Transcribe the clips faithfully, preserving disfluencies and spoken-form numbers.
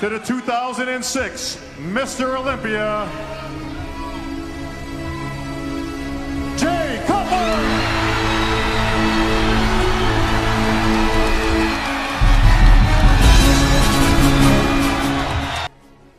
to the two thousand six Mister Olympia, Jay Cutler.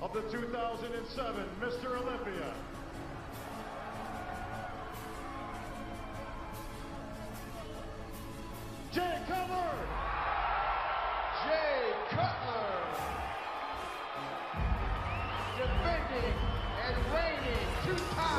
Of the two thousand seven Mister Olympia, Jay Cutler. Jay Cutler, defending and reigning two times.